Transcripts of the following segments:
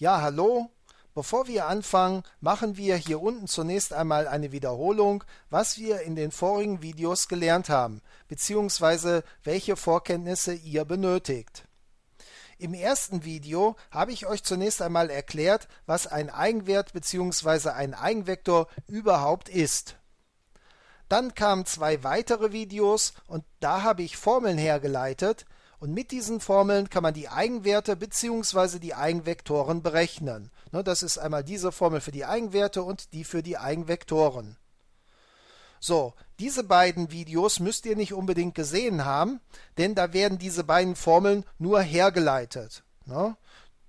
Ja, hallo. Bevor wir anfangen, machen wir hier unten zunächst einmal eine Wiederholung, was wir in den vorigen Videos gelernt haben, beziehungsweise welche Vorkenntnisse ihr benötigt. Im ersten Video habe ich euch zunächst einmal erklärt, was ein Eigenwert bzw. ein Eigenvektor überhaupt ist. Dann kamen zwei weitere Videos und da habe ich Formeln hergeleitet und mit diesen Formeln kann man die Eigenwerte bzw. die Eigenvektoren berechnen. Das ist einmal diese Formel für die Eigenwerte und die für die Eigenvektoren. So, diese beiden Videos müsst ihr nicht unbedingt gesehen haben, denn da werden diese beiden Formeln nur hergeleitet.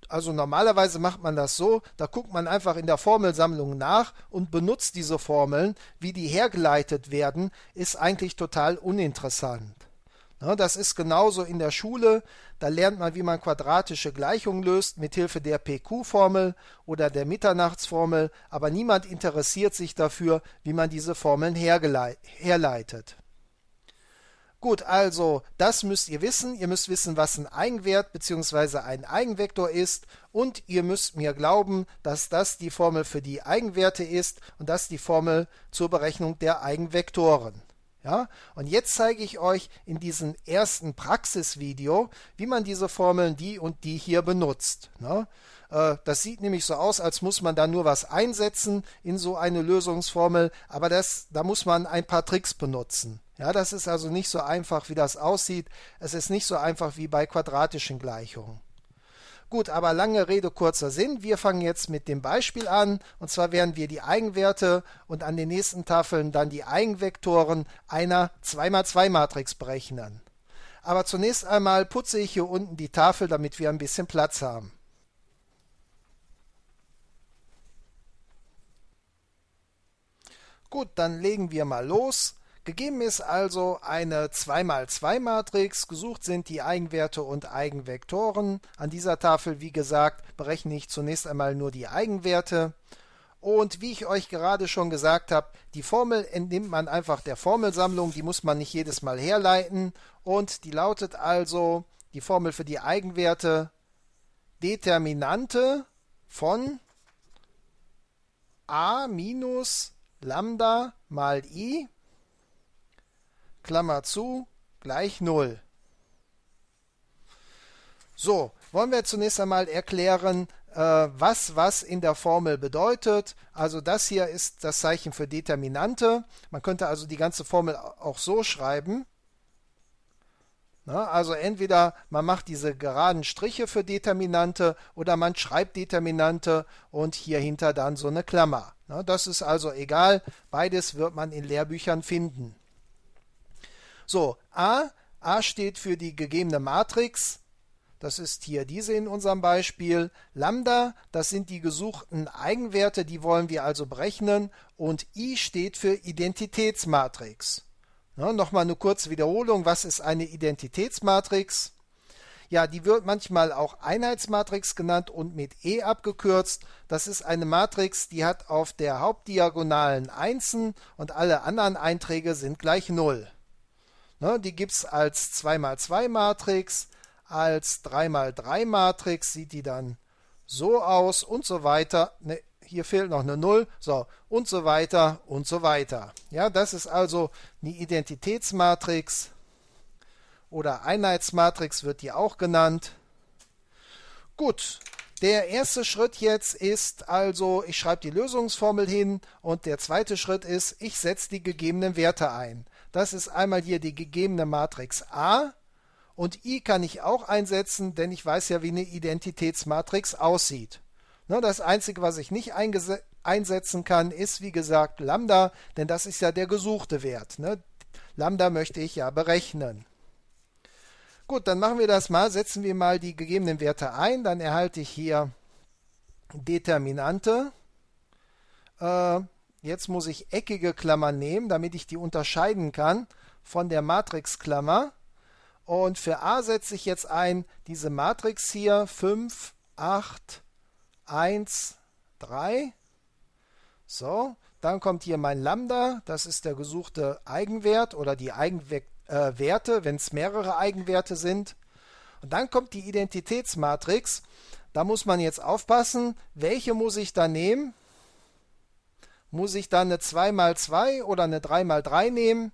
Also normalerweise macht man das so, da guckt man einfach in der Formelsammlung nach und benutzt diese Formeln. Wie die hergeleitet werden, ist eigentlich total uninteressant. Das ist genauso in der Schule, da lernt man, wie man quadratische Gleichungen löst mithilfe der PQ-Formel oder der Mitternachtsformel, aber niemand interessiert sich dafür, wie man diese Formeln herleitet. Gut, also das müsst ihr wissen. Ihr müsst wissen, was ein Eigenwert bzw. ein Eigenvektor ist und ihr müsst mir glauben, dass das die Formel für die Eigenwerte ist und das die Formel zur Berechnung der Eigenvektoren. Ja, und jetzt zeige ich euch in diesem ersten Praxisvideo, wie man diese Formeln die und die hier benutzt. Das sieht nämlich so aus, als muss man da nur was einsetzen in so eine Lösungsformel, aber da muss man ein paar Tricks benutzen. Ja, das ist also nicht so einfach, wie das aussieht. Es ist nicht so einfach wie bei quadratischen Gleichungen. Gut, aber lange Rede, kurzer Sinn. Wir fangen jetzt mit dem Beispiel an. Und zwar werden wir die Eigenwerte und an den nächsten Tafeln dann die Eigenvektoren einer 2×2-Matrix berechnen. Aber zunächst einmal putze ich hier unten die Tafel, damit wir ein bisschen Platz haben. Gut, dann legen wir mal los. Gegeben ist also eine 2×2-Matrix, gesucht sind die Eigenwerte und Eigenvektoren. An dieser Tafel, wie gesagt, berechne ich zunächst einmal nur die Eigenwerte. Und wie ich euch gerade schon gesagt habe, die Formel entnimmt man einfach der Formelsammlung, die muss man nicht jedes Mal herleiten. Und die lautet also, die Formel für die Eigenwerte, Determinante von a minus lambda mal i, Klammer zu, gleich 0. So, wollen wir zunächst einmal erklären, was in der Formel bedeutet. Also das hier ist das Zeichen für Determinante. Man könnte also die ganze Formel auch so schreiben. Also entweder man macht diese geraden Striche für Determinante oder man schreibt Determinante und hier hinter dann so eine Klammer. Das ist also egal, beides wird man in Lehrbüchern finden. So, A steht für die gegebene Matrix, das ist hier diese in unserem Beispiel, Lambda, das sind die gesuchten Eigenwerte, die wollen wir also berechnen und I steht für Identitätsmatrix. Nochmal eine kurze Wiederholung, was ist eine Identitätsmatrix? Ja, die wird manchmal auch Einheitsmatrix genannt und mit E abgekürzt. Das ist eine Matrix, die hat auf der Hauptdiagonalen Einsen und alle anderen Einträge sind gleich 0. Die gibt es als 2×2-Matrix, als 3×3-Matrix, sieht die dann so aus und so weiter. Ne, hier fehlt noch eine 0, so und so weiter und so weiter. Ja, das ist also eine Identitätsmatrix oder Einheitsmatrix wird die auch genannt. Gut, der erste Schritt jetzt ist also, ich schreibe die Lösungsformel hin und der zweite Schritt ist, ich setze die gegebenen Werte ein. Das ist einmal hier die gegebene Matrix A und I kann ich auch einsetzen, denn ich weiß ja, wie eine Identitätsmatrix aussieht. Das Einzige, was ich nicht einsetzen kann, ist wie gesagt Lambda, denn das ist ja der gesuchte Wert. Lambda möchte ich ja berechnen. Gut, dann machen wir das mal, setzen wir mal die gegebenen Werte ein, dann erhalte ich hier Determinante. Jetzt muss ich eckige Klammern nehmen, damit ich die unterscheiden kann von der Matrixklammer. Und für A setze ich jetzt ein, diese Matrix hier, 5, 8, 1, 3. So, dann kommt hier mein Lambda, das ist der gesuchte Eigenwert oder die Eigenwerte, wenn es mehrere Eigenwerte sind. Und dann kommt die Identitätsmatrix. Da muss man jetzt aufpassen, welche muss ich da nehmen? Muss ich da eine 2x2 oder eine 3x3 nehmen?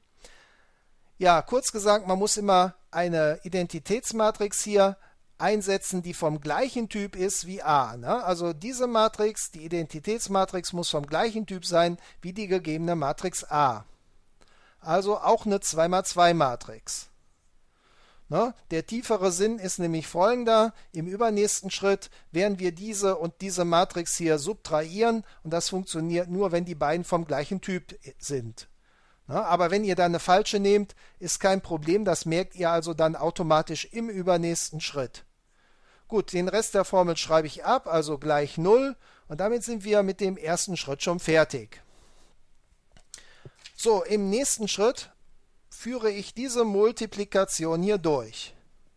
Ja, kurz gesagt, man muss immer eine Identitätsmatrix hier einsetzen, die vom gleichen Typ ist wie A. Ne? Also diese Matrix, die Identitätsmatrix, muss vom gleichen Typ sein wie die gegebene Matrix A. Also auch eine 2x2-Matrix. Ne? Der tiefere Sinn ist nämlich folgender. Im übernächsten Schritt werden wir diese und diese Matrix hier subtrahieren. Und das funktioniert nur, wenn die beiden vom gleichen Typ sind. Ne? Aber wenn ihr da eine falsche nehmt, ist kein Problem. Das merkt ihr also dann automatisch im übernächsten Schritt. Gut, den Rest der Formel schreibe ich ab, also gleich 0. Und damit sind wir mit dem ersten Schritt schon fertig. So, im nächsten Schritt führe ich diese Multiplikation hier durch.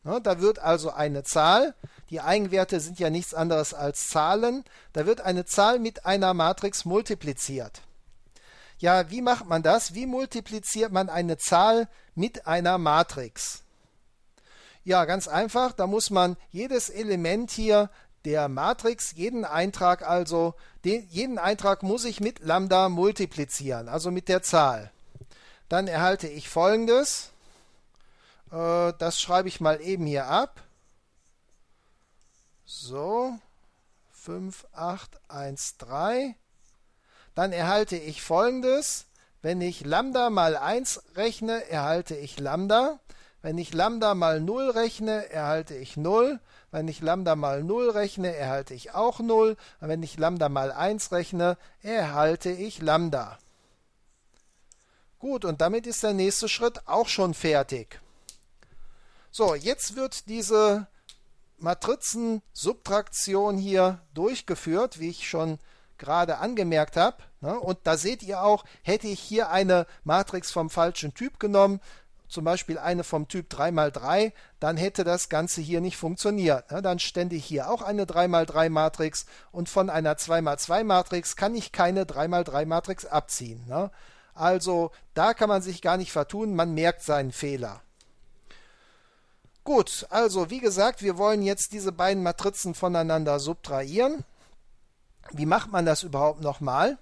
Da wird also eine Zahl, die Eigenwerte sind ja nichts anderes als Zahlen, da wird eine Zahl mit einer Matrix multipliziert. Ja, wie macht man das? Wie multipliziert man eine Zahl mit einer Matrix? Ja, ganz einfach, da muss man jedes Element hier der Matrix, jeden Eintrag muss ich mit Lambda multiplizieren, also mit der Zahl. Dann erhalte ich Folgendes. Das schreibe ich mal eben hier ab. So, 5, 8, 1, 3. Dann erhalte ich Folgendes. Wenn ich Lambda mal 1 rechne, erhalte ich Lambda. Wenn ich Lambda mal 0 rechne, erhalte ich 0. Wenn ich Lambda mal 0 rechne, erhalte ich auch 0. Und wenn ich Lambda mal 1 rechne, erhalte ich Lambda. Gut, und damit ist der nächste Schritt auch schon fertig. So, jetzt wird diese Matrizen-Subtraktion hier durchgeführt, wie ich schon gerade angemerkt habe. Und da seht ihr auch, hätte ich hier eine Matrix vom falschen Typ genommen, zum Beispiel eine vom Typ 3x3, dann hätte das Ganze hier nicht funktioniert. Dann stände hier auch eine 3x3-Matrix und von einer 2x2-Matrix kann ich keine 3x3-Matrix abziehen. Also da kann man sich gar nicht vertun, man merkt seinen Fehler. Gut, also wie gesagt, wir wollen jetzt diese beiden Matrizen voneinander subtrahieren. Wie macht man das überhaupt nochmal?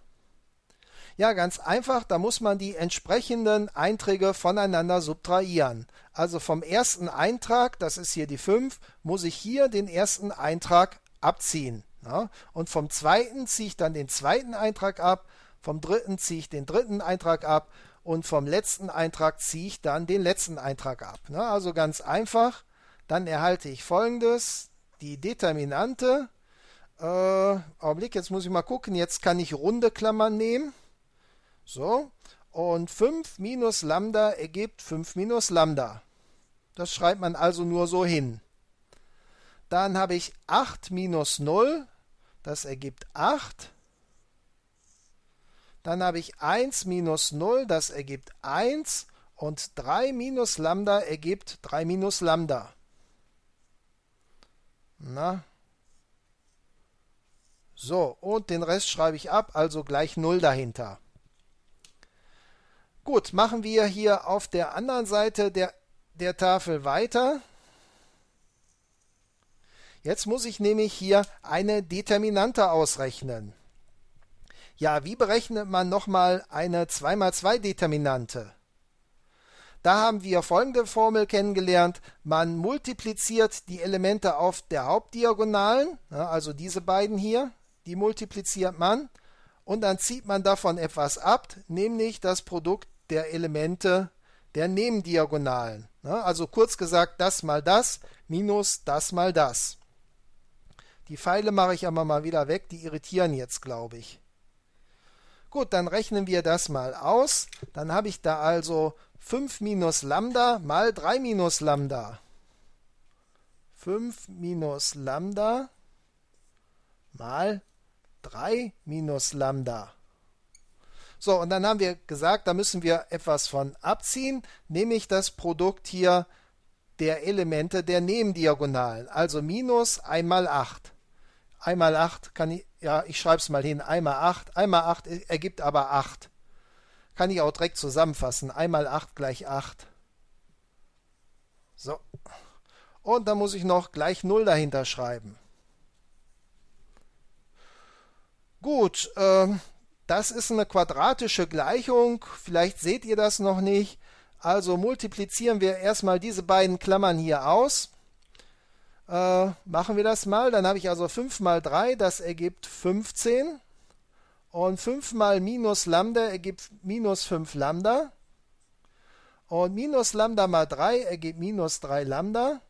Ja, ganz einfach, da muss man die entsprechenden Einträge voneinander subtrahieren. Also vom ersten Eintrag, das ist hier die 5, muss ich hier den ersten Eintrag abziehen. Ja? Und vom zweiten ziehe ich dann den zweiten Eintrag ab, vom dritten ziehe ich den dritten Eintrag ab und vom letzten Eintrag ziehe ich dann den letzten Eintrag ab. Ja? Also ganz einfach, dann erhalte ich Folgendes, die Determinante. Augenblick, jetzt muss ich mal gucken, jetzt kann ich runde Klammern nehmen. So, und 5 minus Lambda ergibt 5 minus Lambda. Das schreibt man also nur so hin. Dann habe ich 8 minus 0, das ergibt 8. Dann habe ich 1 minus 0, das ergibt 1. Und 3 minus Lambda ergibt 3 minus Lambda. Na? So, und den Rest schreibe ich ab, also gleich 0 dahinter. Gut, machen wir hier auf der anderen Seite der Tafel weiter. Jetzt muss ich nämlich hier eine Determinante ausrechnen. Ja, wie berechnet man nochmal eine 2x2-Determinante? Da haben wir folgende Formel kennengelernt. Man multipliziert die Elemente auf der Hauptdiagonalen, also diese beiden hier, die multipliziert man. Und dann zieht man davon etwas ab, nämlich das Produkt der Elemente der Nebendiagonalen. Also kurz gesagt, das mal das minus das mal das. Die Pfeile mache ich aber mal wieder weg, die irritieren jetzt, glaube ich. Gut, dann rechnen wir das mal aus. Dann habe ich da also 5 minus Lambda mal 3 minus Lambda. 5 minus Lambda mal 3 minus Lambda. So, und dann haben wir gesagt, da müssen wir etwas von abziehen, nämlich das Produkt hier der Elemente der Nebendiagonalen, also minus 1 mal 8. 1 mal 8 kann ich, ja, ich schreibe es mal hin, 1 mal 8. 1 mal 8 ergibt aber 8. Kann ich auch direkt zusammenfassen. 1 mal 8 gleich 8. So. Und dann muss ich noch gleich 0 dahinter schreiben. Gut, das ist eine quadratische Gleichung. Vielleicht seht ihr das noch nicht. Also multiplizieren wir erstmal diese beiden Klammern hier aus. Machen wir das mal. Dann habe ich also 5 mal 3, das ergibt 15. Und 5 mal minus Lambda ergibt minus 5 Lambda. Und minus Lambda mal 3 ergibt minus 3 Lambda.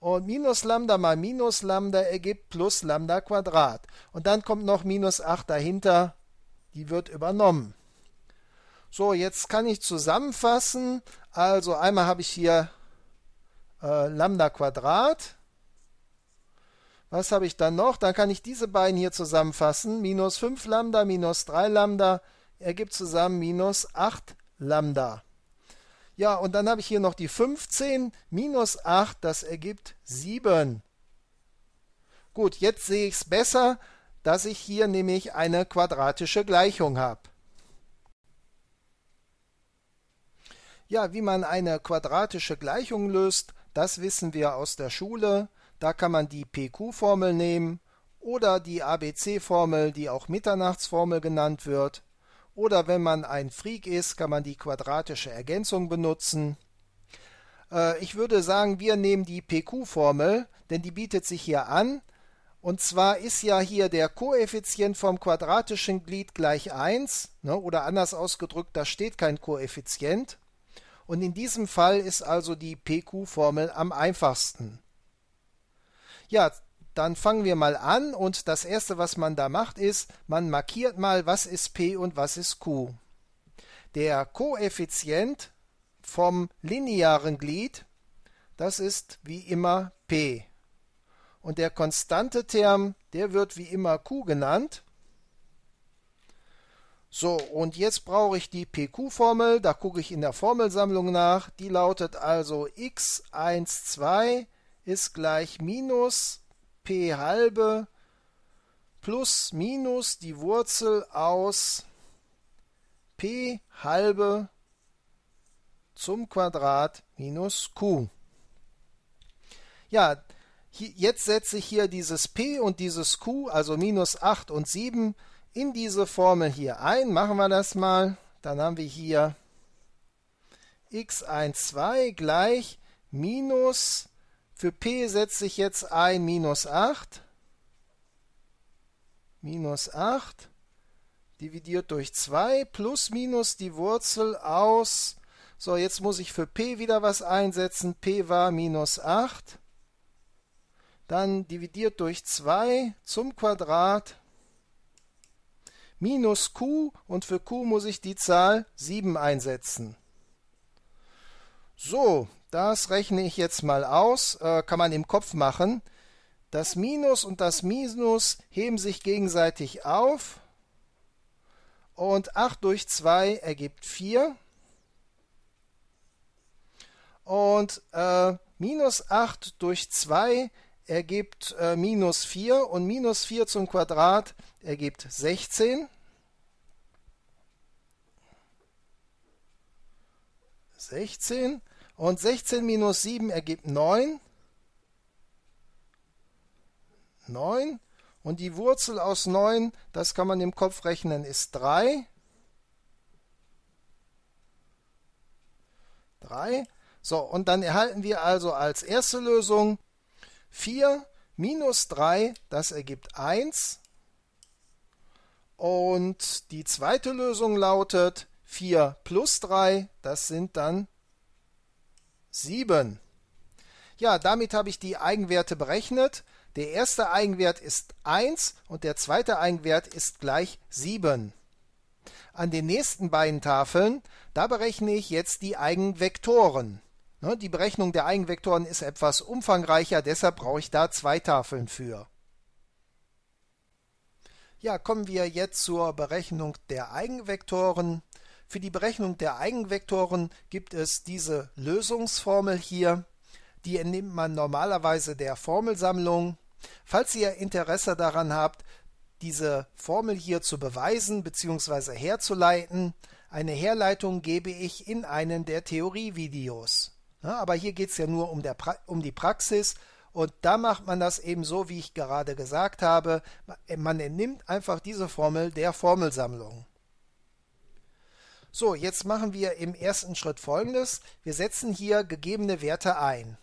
Und minus Lambda mal minus Lambda ergibt plus Lambda Quadrat. Und dann kommt noch minus 8 dahinter. Die wird übernommen. So, jetzt kann ich zusammenfassen. Also einmal habe ich hier Lambda Quadrat. Was habe ich dann noch? Dann kann ich diese beiden hier zusammenfassen. Minus 5 Lambda, minus 3 Lambda ergibt zusammen minus 8 Lambda. Ja, und dann habe ich hier noch die 15 minus 8, das ergibt 7. Gut, jetzt sehe ich es besser, dass ich hier nämlich eine quadratische Gleichung habe. Ja, wie man eine quadratische Gleichung löst, das wissen wir aus der Schule. Da kann man die PQ-Formel nehmen oder die ABC-Formel, die auch Mitternachtsformel genannt wird. Oder wenn man ein Freak ist, kann man die quadratische Ergänzung benutzen. Ich würde sagen, wir nehmen die PQ-Formel, denn die bietet sich hier an. Und zwar ist ja hier der Koeffizient vom quadratischen Glied gleich 1. Ne, oder anders ausgedrückt, da steht kein Koeffizient. Und in diesem Fall ist also die PQ-Formel am einfachsten. Ja, dann fangen wir mal an und das erste, was man da macht, ist, man markiert mal, was ist P und was ist Q. Der Koeffizient vom linearen Glied, das ist wie immer P. Und der konstante Term, der wird wie immer Q genannt. So, und jetzt brauche ich die PQ-Formel, da gucke ich in der Formelsammlung nach. Die lautet also x12 ist gleich minus P halbe plus minus die Wurzel aus P halbe zum Quadrat minus Q. Ja, jetzt setze ich hier dieses P und dieses Q, also minus 8 und 7, in diese Formel hier ein. Machen wir das mal. Dann haben wir hier x12 gleich minus, für P setze ich jetzt ein minus 8 dividiert durch 2 plus minus die Wurzel aus, so jetzt muss ich für P wieder was einsetzen, P war minus 8, dann dividiert durch 2 zum Quadrat minus Q und für Q muss ich die Zahl 7 einsetzen. So, das rechne ich jetzt mal aus, kann man im Kopf machen. Das Minus und das Minus heben sich gegenseitig auf und 8 durch 2 ergibt 4 und minus 8 durch 2 ergibt minus 4 und minus 4 zum Quadrat ergibt 16. 16. Und 16 minus 7 ergibt 9. 9. Und die Wurzel aus 9, das kann man im Kopf rechnen, ist 3. 3. So, und dann erhalten wir also als erste Lösung 4 minus 3, das ergibt 1. Und die zweite Lösung lautet 4 plus 3, das sind dann 7. Ja, damit habe ich die Eigenwerte berechnet. Der erste Eigenwert ist 1 und der zweite Eigenwert ist gleich 7. An den nächsten beiden Tafeln, da berechne ich jetzt die Eigenvektoren. Die Berechnung der Eigenvektoren ist etwas umfangreicher, deshalb brauche ich da zwei Tafeln für. Ja, kommen wir jetzt zur Berechnung der Eigenvektoren. Für die Berechnung der Eigenvektoren gibt es diese Lösungsformel hier. Die entnimmt man normalerweise der Formelsammlung. Falls ihr Interesse daran habt, diese Formel hier zu beweisen bzw. herzuleiten, eine Herleitung gebe ich in einem der Theorievideos. Ja, aber hier geht es ja nur um die Praxis. Und da macht man das eben so, wie ich gerade gesagt habe. Man entnimmt einfach diese Formel der Formelsammlung. So, jetzt machen wir im ersten Schritt Folgendes. Wir setzen hier gegebene Werte ein.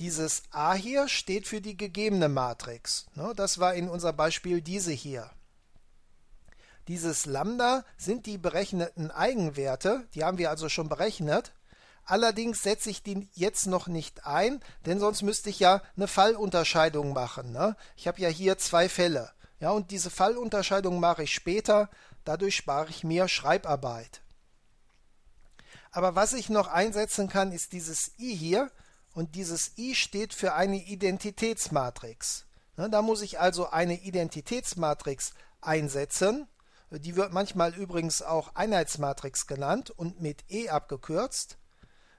Dieses A hier steht für die gegebene Matrix. Das war in unserem Beispiel diese hier. Dieses Lambda sind die berechneten Eigenwerte. Die haben wir also schon berechnet. Allerdings setze ich die jetzt noch nicht ein, denn sonst müsste ich ja eine Fallunterscheidung machen. Ne? Ich habe ja hier zwei Fälle. Ja, und diese Fallunterscheidung mache ich später. Dadurch spare ich mir Schreibarbeit. Aber was ich noch einsetzen kann, ist dieses I hier. Und dieses I steht für eine Identitätsmatrix. Ne? Da muss ich also eine Identitätsmatrix einsetzen. Die wird manchmal übrigens auch Einheitsmatrix genannt und mit E abgekürzt.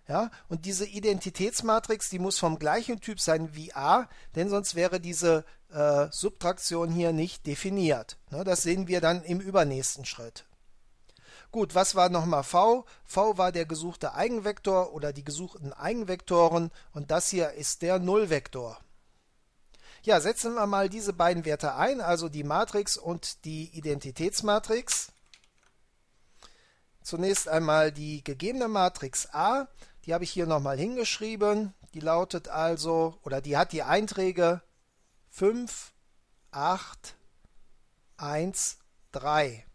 Ja, und diese Identitätsmatrix, die muss vom gleichen Typ sein wie A, denn sonst wäre diese Subtraktion hier nicht definiert. Ne, das sehen wir dann im übernächsten Schritt. Gut, was war nochmal V? V war der gesuchte Eigenvektor oder die gesuchten Eigenvektoren und das hier ist der Nullvektor. Ja, setzen wir mal diese beiden Werte ein, also die Matrix und die Identitätsmatrix. Zunächst einmal die gegebene Matrix A. Die habe ich hier nochmal hingeschrieben. Die lautet also, oder die hat die Einträge 5, 8, 1, 3.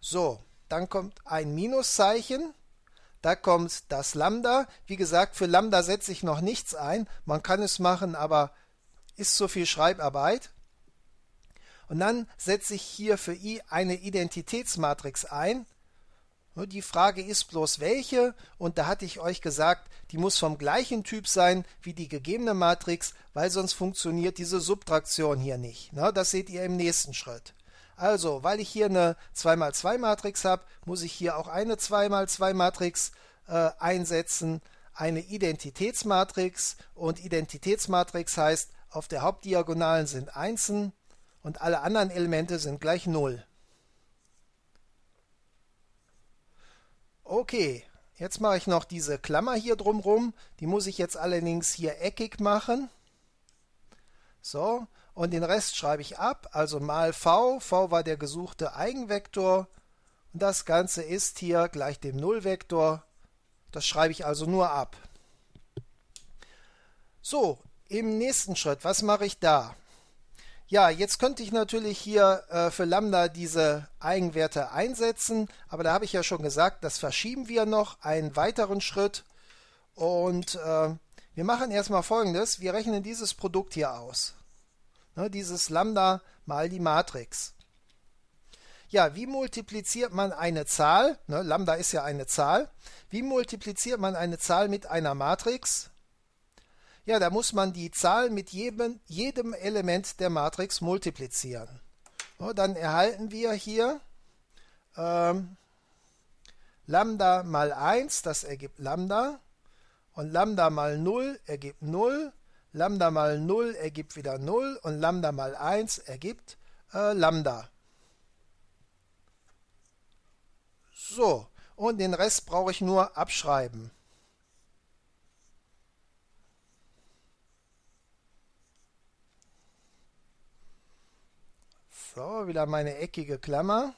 So, dann kommt ein Minuszeichen. Da kommt das Lambda. Wie gesagt, für Lambda setze ich noch nichts ein. Man kann es machen, aber ist zu viel Schreibarbeit. Und dann setze ich hier für I eine Identitätsmatrix ein. Die Frage ist bloß welche, und da hatte ich euch gesagt, die muss vom gleichen Typ sein wie die gegebene Matrix, weil sonst funktioniert diese Subtraktion hier nicht. Das seht ihr im nächsten Schritt. Also, weil ich hier eine 2×2 Matrix habe, muss ich hier auch eine 2×2 Matrix einsetzen, eine Identitätsmatrix, und Identitätsmatrix heißt, auf der Hauptdiagonalen sind Einsen und alle anderen Elemente sind gleich 0. Okay, jetzt mache ich noch diese Klammer hier drumherum. Die muss ich jetzt allerdings hier eckig machen. So, und den Rest schreibe ich ab. Also mal V. V war der gesuchte Eigenvektor. Und das Ganze ist hier gleich dem Nullvektor. Das schreibe ich also nur ab. So, im nächsten Schritt, was mache ich da? Ja, jetzt könnte ich natürlich hier für Lambda diese Eigenwerte einsetzen, aber da habe ich ja schon gesagt, das verschieben wir noch einen weiteren Schritt. Und wir machen erstmal Folgendes, wir rechnen dieses Produkt hier aus. Ne, dieses Lambda mal die Matrix. Ja, wie multipliziert man eine Zahl? Ne, Lambda ist ja eine Zahl. Wie multipliziert man eine Zahl mit einer Matrix? Ja, da muss man die Zahl mit jedem Element der Matrix multiplizieren. So, dann erhalten wir hier Lambda mal 1, das ergibt Lambda. Und Lambda mal 0 ergibt 0. Lambda mal 0 ergibt wieder 0. Und Lambda mal 1 ergibt Lambda. So, und den Rest brauche ich nur abschreiben. So, wieder meine eckige Klammer.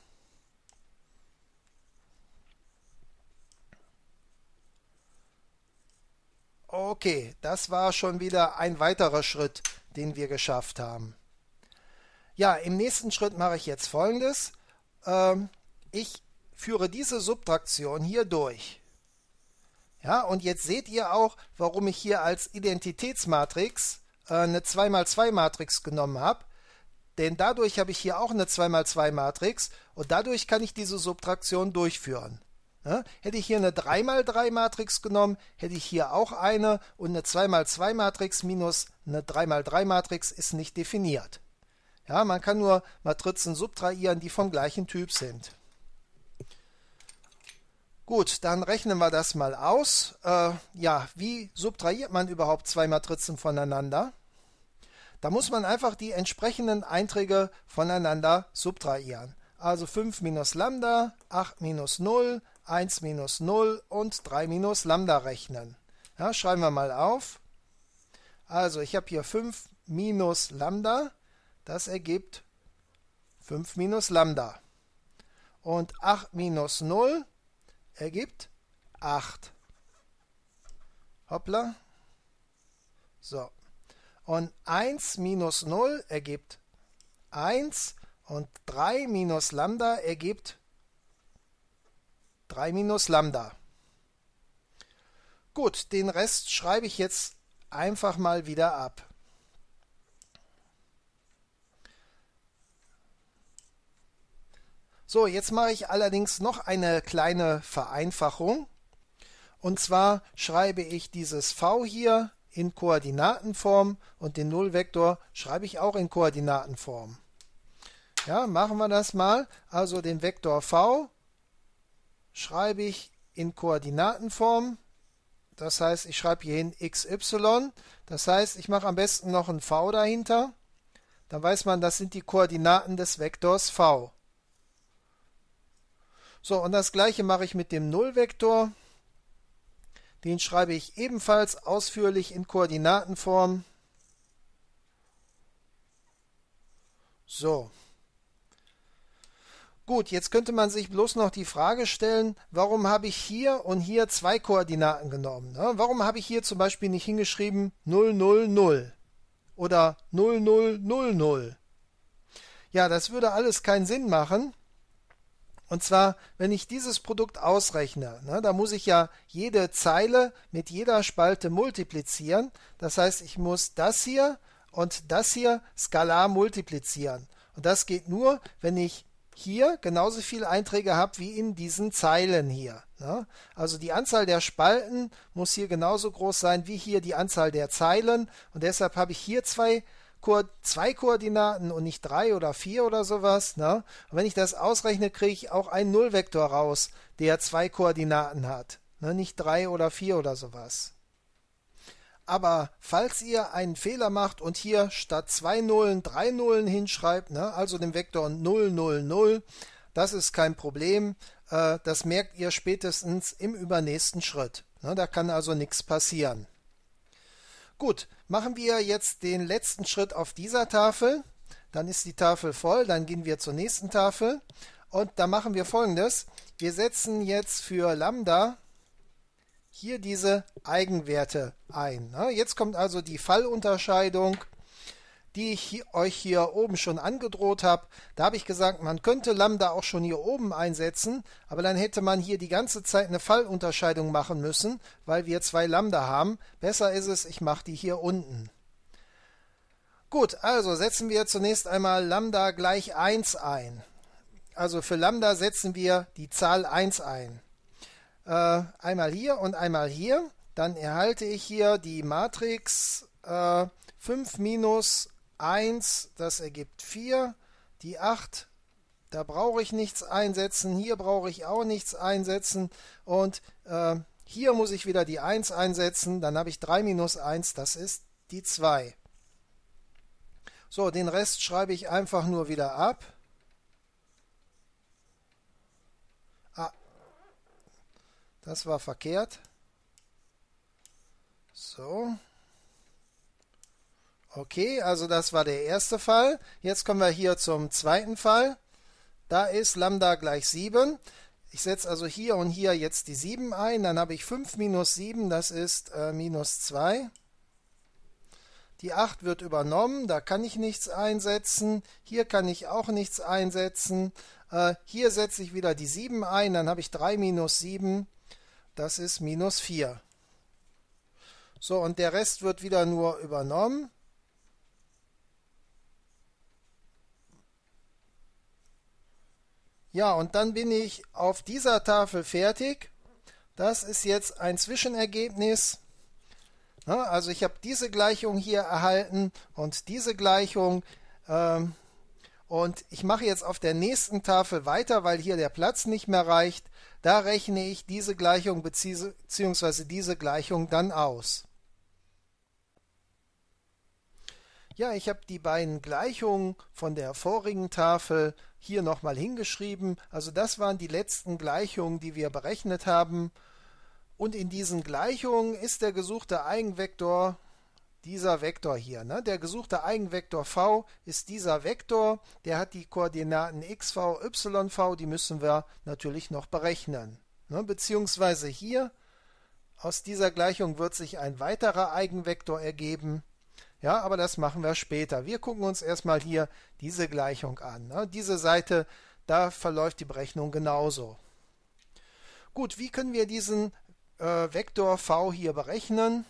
Okay, das war schon wieder ein weiterer Schritt, den wir geschafft haben. Ja, im nächsten Schritt mache ich jetzt Folgendes. Ich führe diese Subtraktion hier durch. Ja, und jetzt seht ihr auch, warum ich hier als Identitätsmatrix eine 2×2 Matrix genommen habe. Denn dadurch habe ich hier auch eine 2×2 Matrix und dadurch kann ich diese Subtraktion durchführen. Ja? Hätte ich hier eine 3×3 Matrix genommen, hätte ich hier auch eine, und eine 2×2 Matrix minus eine 3×3 Matrix ist nicht definiert. Ja, man kann nur Matrizen subtrahieren, die vom gleichen Typ sind. Gut, dann rechnen wir das mal aus. Ja, wie subtrahiert man überhaupt zwei Matrizen voneinander? Da muss man einfach die entsprechenden Einträge voneinander subtrahieren. Also 5 minus Lambda, 8 minus 0, 1 minus 0 und 3 minus Lambda rechnen. Ja, schreiben wir mal auf. Also ich habe hier 5 minus Lambda, das ergibt 5 minus Lambda. Und 8 minus 0 ergibt 8. Hoppla. So. Und 1 minus 0 ergibt 1 und 3 minus Lambda ergibt 3 minus Lambda. Gut, den Rest schreibe ich jetzt einfach mal wieder ab. So, jetzt mache ich allerdings noch eine kleine Vereinfachung. Und zwar schreibe ich dieses v hier in Koordinatenform und den Nullvektor schreibe ich auch in Koordinatenform. Ja, machen wir das mal. Also den Vektor v schreibe ich in Koordinatenform. Das heißt, ich schreibe hier hin xy. Das heißt, ich mache am besten noch ein v dahinter. Dann weiß man, das sind die Koordinaten des Vektors v. So, und das gleiche mache ich mit dem Nullvektor. Den schreibe ich ebenfalls ausführlich in Koordinatenform. So. Gut, jetzt könnte man sich bloß noch die Frage stellen, warum habe ich hier und hier zwei Koordinaten genommen? Warum habe ich hier zum Beispiel nicht hingeschrieben 0, 0, 0 oder 0, 0, 0, 0? Ja, das würde alles keinen Sinn machen. Und zwar, wenn ich dieses Produkt ausrechne, da muss ich ja jede Zeile mit jeder Spalte multiplizieren. Das heißt, ich muss das hier und das hier skalar multiplizieren. Und das geht nur, wenn ich hier genauso viele Einträge habe wie in diesen Zeilen hier. Also die Anzahl der Spalten muss hier genauso groß sein wie hier die Anzahl der Zeilen. Und deshalb habe ich hier zwei Koordinaten und nicht 3 oder 4 oder sowas. Und wenn ich das ausrechne, kriege ich auch einen Nullvektor raus, der zwei Koordinaten hat. Nicht 3 oder 4 oder sowas. Aber falls ihr einen Fehler macht und hier statt 2 Nullen 3 Nullen hinschreibt, also dem Vektor 0, 0, 0, das ist kein Problem. Das merkt ihr spätestens im übernächsten Schritt. Da kann also nichts passieren. Gut, machen wir jetzt den letzten Schritt auf dieser Tafel. Dann ist die Tafel voll, dann gehen wir zur nächsten Tafel. Und da machen wir Folgendes. Wir setzen jetzt für Lambda hier diese Eigenwerte ein. Jetzt kommt also die Fallunterscheidung, die ich euch hier oben schon angedroht habe. Da habe ich gesagt, man könnte Lambda auch schon hier oben einsetzen, aber dann hätte man hier die ganze Zeit eine Fallunterscheidung machen müssen, weil wir zwei Lambda haben. Besser ist es, ich mache die hier unten. Gut, also setzen wir zunächst einmal Lambda gleich 1 ein. Also für Lambda setzen wir die Zahl 1 ein. Einmal hier und einmal hier. Dann erhalte ich hier die Matrix 5 minus 1, das ergibt 4, die 8, da brauche ich nichts einsetzen, hier brauche ich auch nichts einsetzen und hier muss ich wieder die 1 einsetzen, dann habe ich 3 minus 1, das ist die 2. So, den Rest schreibe ich einfach nur wieder ab. Ah, das war verkehrt. So. Okay, also das war der erste Fall. Jetzt kommen wir hier zum zweiten Fall. Da ist Lambda gleich 7. Ich setze also hier und hier jetzt die 7 ein. Dann habe ich 5 minus 7, das ist minus 2. Die 8 wird übernommen, da kann ich nichts einsetzen. Hier kann ich auch nichts einsetzen. Hier setze ich wieder die 7 ein, dann habe ich 3 minus 7, das ist minus 4. So, und der Rest wird wieder nur übernommen. Ja, und dann bin ich auf dieser Tafel fertig. Das ist jetzt ein Zwischenergebnis. Also ich habe diese Gleichung hier erhalten und diese Gleichung. Und ich mache jetzt auf der nächsten Tafel weiter, weil hier der Platz nicht mehr reicht. Da rechne ich diese Gleichung bzw. diese Gleichung dann aus. Ja, ich habe die beiden Gleichungen von der vorigen Tafel hier nochmal hingeschrieben. Also das waren die letzten Gleichungen, die wir berechnet haben. Und in diesen Gleichungen ist der gesuchte Eigenvektor dieser Vektor hier. Ne? Der gesuchte Eigenvektor v ist dieser Vektor, der hat die Koordinaten xv, yv, die müssen wir natürlich noch berechnen. Ne? Beziehungsweise hier, aus dieser Gleichung wird sich ein weiterer Eigenvektor ergeben. Ja, aber das machen wir später. Wir gucken uns erstmal hier diese Gleichung an. Ne? Diese Seite, da verläuft die Berechnung genauso. Gut, wie können wir diesen Vektor v hier berechnen?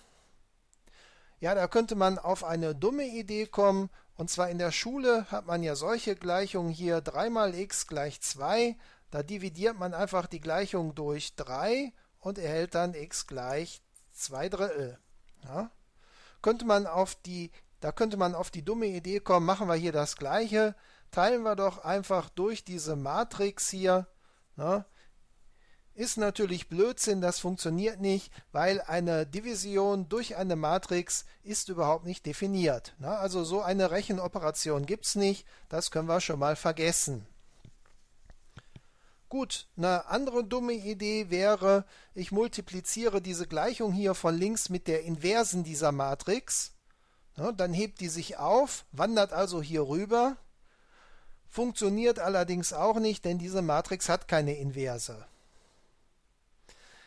Ja, da könnte man auf eine dumme Idee kommen. Und zwar in der Schule hat man ja solche Gleichungen hier. 3 mal x gleich 2. Da dividiert man einfach die Gleichung durch 3 und erhält dann x gleich 2/3. Ja? Da könnte man auf die dumme Idee kommen, machen wir hier das Gleiche. Teilen wir doch einfach durch diese Matrix hier. Ne? Ist natürlich Blödsinn, das funktioniert nicht, weil eine Division durch eine Matrix ist überhaupt nicht definiert. Ne? Also so eine Rechenoperation gibt es nicht, das können wir schon mal vergessen. Gut, eine andere dumme Idee wäre, ich multipliziere diese Gleichung hier von links mit der Inversen dieser Matrix. Ne, dann hebt die sich auf, wandert also hier rüber. Funktioniert allerdings auch nicht, denn diese Matrix hat keine Inverse.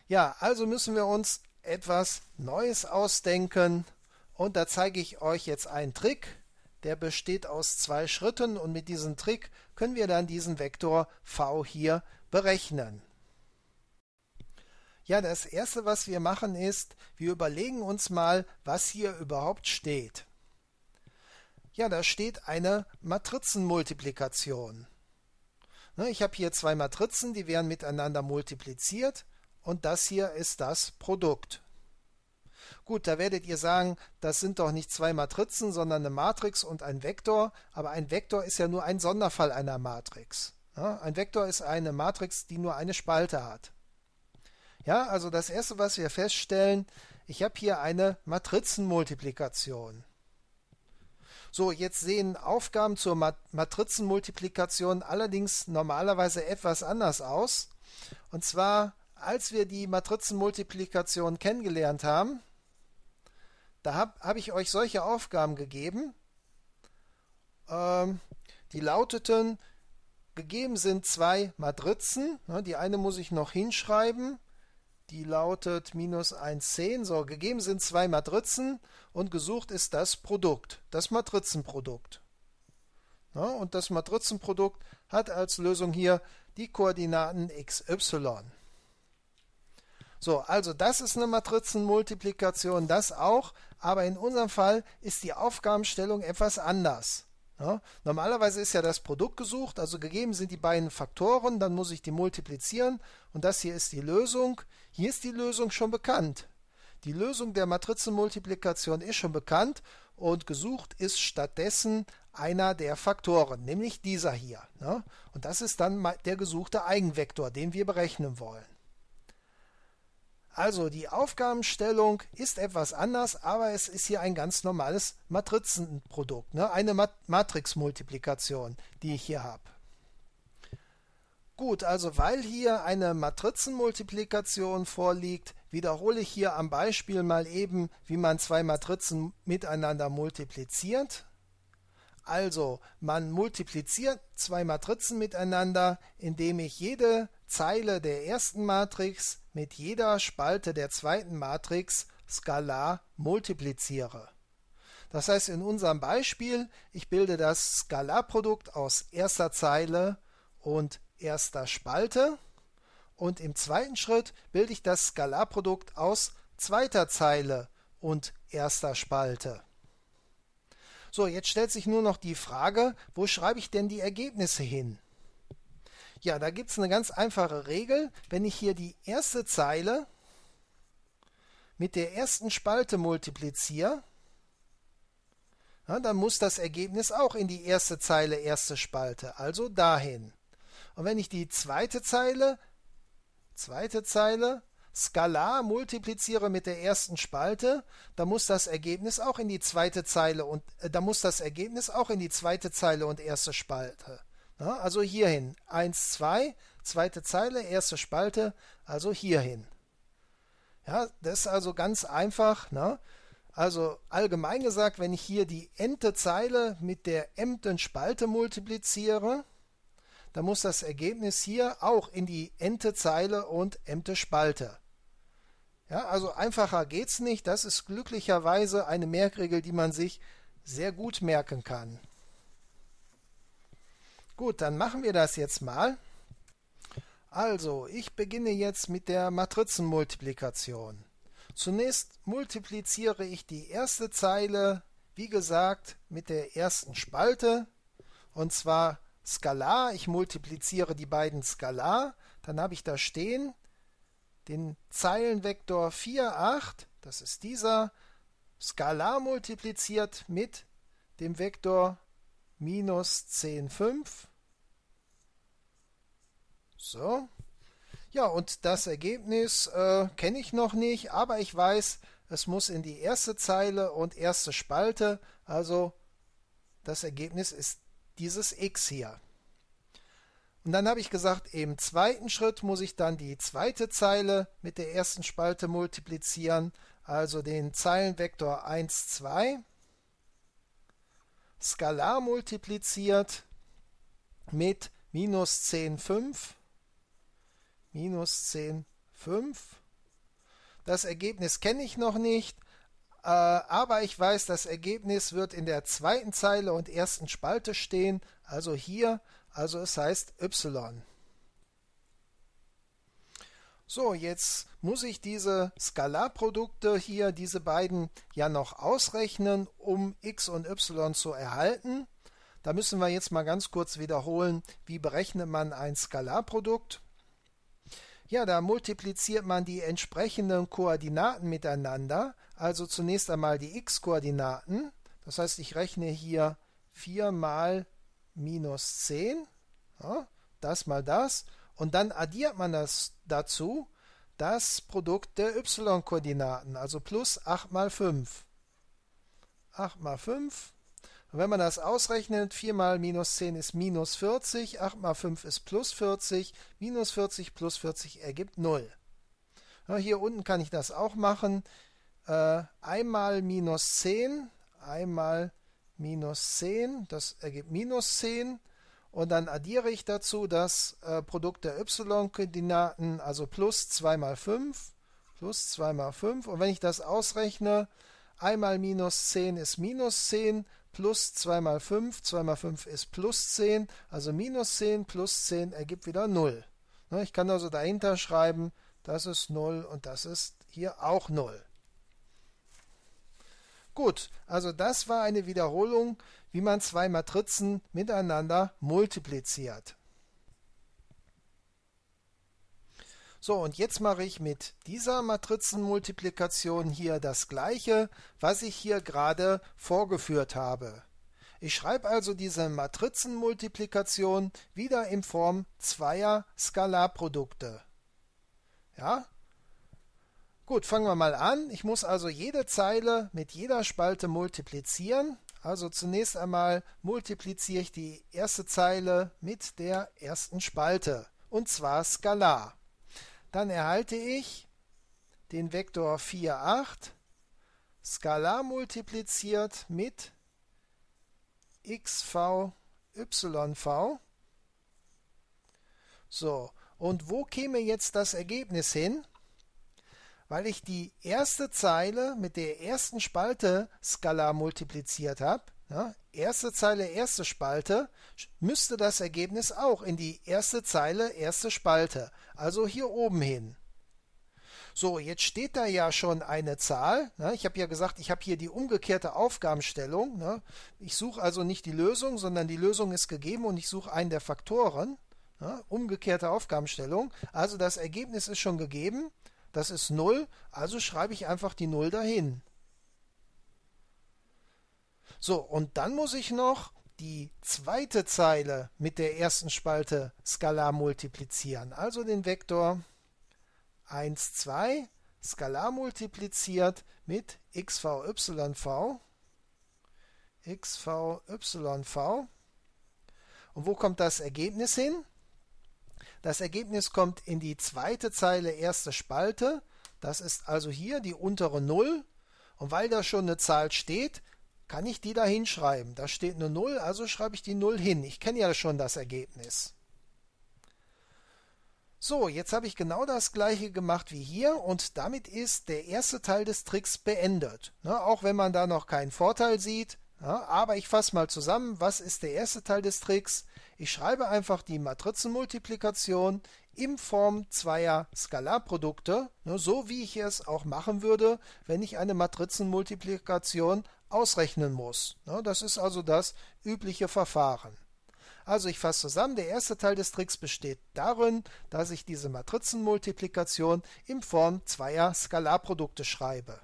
Ja, also müssen wir uns etwas Neues ausdenken. Und da zeige ich euch jetzt einen Trick. Der besteht aus 2 Schritten und mit diesem Trick können wir dann diesen Vektor v hier berechnen. Ja, das erste, was wir machen, ist, wir überlegen uns mal, was hier überhaupt steht. Ja, da steht eine Matrizenmultiplikation. Ne, ich habe hier 2 Matrizen, die werden miteinander multipliziert und das hier ist das Produkt. Gut, da werdet ihr sagen, das sind doch nicht 2 Matrizen, sondern eine Matrix und ein Vektor. Aber ein Vektor ist ja nur ein Sonderfall einer Matrix. Ja, ein Vektor ist eine Matrix, die nur eine Spalte hat. Ja, also das erste, was wir feststellen, ich habe hier eine Matrizenmultiplikation. So, jetzt sehen Aufgaben zur Matrizenmultiplikation allerdings normalerweise etwas anders aus. Und zwar, als wir die Matrizenmultiplikation kennengelernt haben, da habe ich euch solche Aufgaben gegeben, die lauteten, gegeben sind 2 Matrizen, ne, die eine muss ich noch hinschreiben, die lautet -1,10, so, gegeben sind 2 Matrizen und gesucht ist das Produkt, das Matrizenprodukt. Ne, und das Matrizenprodukt hat als Lösung hier die Koordinaten xy. So, also das ist eine Matrizenmultiplikation, das auch, aber in unserem Fall ist die Aufgabenstellung etwas anders. Ja? Normalerweise ist ja das Produkt gesucht, also gegeben sind die beiden Faktoren, dann muss ich die multiplizieren und das hier ist die Lösung. Hier ist die Lösung schon bekannt. Die Lösung der Matrizenmultiplikation ist schon bekannt und gesucht ist stattdessen einer der Faktoren, nämlich dieser hier. Ja? Und das ist dann der gesuchte Eigenvektor, den wir berechnen wollen. Also die Aufgabenstellung ist etwas anders, aber es ist hier ein ganz normales Matrizenprodukt, ne? Eine Matrixmultiplikation, die ich hier habe. Gut, also weil hier eine Matrizenmultiplikation vorliegt, wiederhole ich hier am Beispiel mal eben, wie man 2 Matrizen miteinander multipliziert. Also man multipliziert 2 Matrizen miteinander, indem ich jede Zeile der ersten Matrix mit jeder Spalte der zweiten Matrix skalar multipliziere. Das heißt in unserem Beispiel, ich bilde das Skalarprodukt aus erster Zeile und erster Spalte und im zweiten Schritt bilde ich das Skalarprodukt aus zweiter Zeile und erster Spalte. So, jetzt stellt sich nur noch die Frage, wo schreibe ich denn die Ergebnisse hin? Ja, da gibt es eine ganz einfache Regel. Wenn ich hier die erste Zeile mit der ersten Spalte multipliziere, ja, dann muss das Ergebnis auch in die erste Zeile, erste Spalte, also dahin. Und wenn ich die zweite Zeile, skalar multipliziere mit der ersten Spalte, dann muss das Ergebnis auch in die zweite Zeile und erste Spalte. Ja, also hierhin. 1, 2, zweite Zeile, erste Spalte, also hierhin. Ja, das ist also ganz einfach. Ne? Also allgemein gesagt, wenn ich hier die nte Zeile mit der mten Spalte multipliziere, dann muss das Ergebnis hier auch in die nte Zeile und mte Spalte. Ja, also einfacher geht es nicht. Das ist glücklicherweise eine Merkregel, die man sich sehr gut merken kann. Gut, dann machen wir das jetzt mal. Also, ich beginne jetzt mit der Matrizenmultiplikation. Zunächst multipliziere ich die erste Zeile, wie gesagt, mit der ersten Spalte, und zwar skalar. Ich multipliziere die beiden skalar, dann habe ich da stehen den Zeilenvektor 4, 8, das ist dieser, skalar multipliziert mit dem Vektor minus 10, 5. So, ja, und das Ergebnis kenne ich noch nicht, aber ich weiß, es muss in die erste Zeile und erste Spalte, also das Ergebnis ist dieses x hier. Und dann habe ich gesagt, im zweiten Schritt muss ich dann die zweite Zeile mit der ersten Spalte multiplizieren, also den Zeilenvektor 1, 2, skalar multipliziert mit minus 10, 5, minus 10, 5. Das Ergebnis kenne ich noch nicht, aber ich weiß, das Ergebnis wird in der zweiten Zeile und ersten Spalte stehen, also hier, also es heißt y. So, jetzt muss ich diese Skalarprodukte hier, diese beiden, ja noch ausrechnen, um x und y zu erhalten. Da müssen wir jetzt mal ganz kurz wiederholen, wie berechnet man ein Skalarprodukt. Ja, da multipliziert man die entsprechenden Koordinaten miteinander. Also zunächst einmal die x-Koordinaten. Das heißt, ich rechne hier 4 mal minus 10, ja, das mal das. Und dann addiert man das dazu, das Produkt der y-Koordinaten, also plus 8 mal 5. 8 mal 5. Und wenn man das ausrechnet, 4 mal minus 10 ist minus 40, 8 mal 5 ist plus 40, minus 40 plus 40 ergibt 0. Ja, hier unten kann ich das auch machen. Einmal minus 10, einmal minus 10, das ergibt minus 10. Und dann addiere ich dazu das Produkt der y-Koordinaten, also plus 2 mal 5, plus 2 mal 5. Und wenn ich das ausrechne, 1 mal minus 10 ist minus 10, plus 2 mal 5, 2 mal 5 ist plus 10, also minus 10 plus 10 ergibt wieder 0. Ne, ich kann also dahinter schreiben, das ist 0 und das ist hier auch 0. Gut, also das war eine Wiederholung, wie man zwei Matrizen miteinander multipliziert. So, und jetzt mache ich mit dieser Matrizenmultiplikation hier das Gleiche, was ich hier gerade vorgeführt habe. Ich schreibe also diese Matrizenmultiplikation wieder in Form zweier Skalarprodukte. Ja? Gut, fangen wir mal an. Ich muss also jede Zeile mit jeder Spalte multiplizieren. Also zunächst einmal multipliziere ich die erste Zeile mit der ersten Spalte, und zwar skalar. Dann erhalte ich den Vektor 4, 8 skalar multipliziert mit xv, yv. So, und wo käme jetzt das Ergebnis hin? Weil ich die erste Zeile mit der ersten Spalte skalar multipliziert habe, ne? Erste Zeile, erste Spalte, müsste das Ergebnis auch in die erste Zeile, erste Spalte, also hier oben hin. So, jetzt steht da ja schon eine Zahl. Ne? Ich habe ja gesagt, ich habe hier die umgekehrte Aufgabenstellung. Ne? Ich suche also nicht die Lösung, sondern die Lösung ist gegeben und ich suche einen der Faktoren. Ne? Umgekehrte Aufgabenstellung. Also das Ergebnis ist schon gegeben. Das ist 0, also schreibe ich einfach die 0 dahin. So, und dann muss ich noch die zweite Zeile mit der ersten Spalte skalar multiplizieren. Also den Vektor 1, 2 skalar multipliziert mit xv, yv. Und wo kommt das Ergebnis hin? Das Ergebnis kommt in die zweite Zeile, erste Spalte. Das ist also hier die untere 0. Und weil da schon eine Zahl steht, kann ich die da hinschreiben. Da steht eine 0, also schreibe ich die 0 hin. Ich kenne ja schon das Ergebnis. So, jetzt habe ich genau das gleiche gemacht wie hier und damit ist der erste Teil des Tricks beendet. Ne, auch wenn man da noch keinen Vorteil sieht. Ja, aber ich fasse mal zusammen, was ist der erste Teil des Tricks? Ich schreibe einfach die Matrizenmultiplikation in Form zweier Skalarprodukte, ne, so wie ich es auch machen würde, wenn ich eine Matrizenmultiplikation ausrechnen muss. Ne, das ist also das übliche Verfahren. Also ich fasse zusammen, der erste Teil des Tricks besteht darin, dass ich diese Matrizenmultiplikation in Form zweier Skalarprodukte schreibe.